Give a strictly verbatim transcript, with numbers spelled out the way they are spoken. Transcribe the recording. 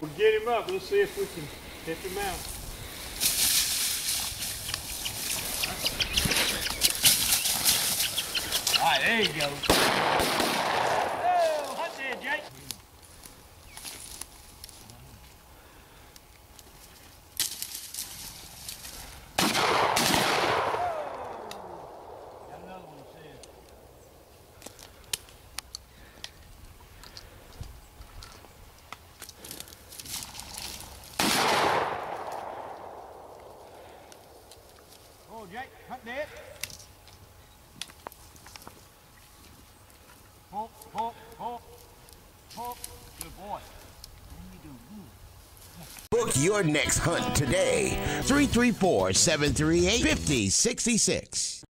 We'll get him up. We'll see if we can hit him out. All right, there you go. Oh, that's it, Jake. Jake, hunt dead. Pop, pop, pop, pop. Good boy. Book your next hunt today. three three four, seven three eight, five oh six six.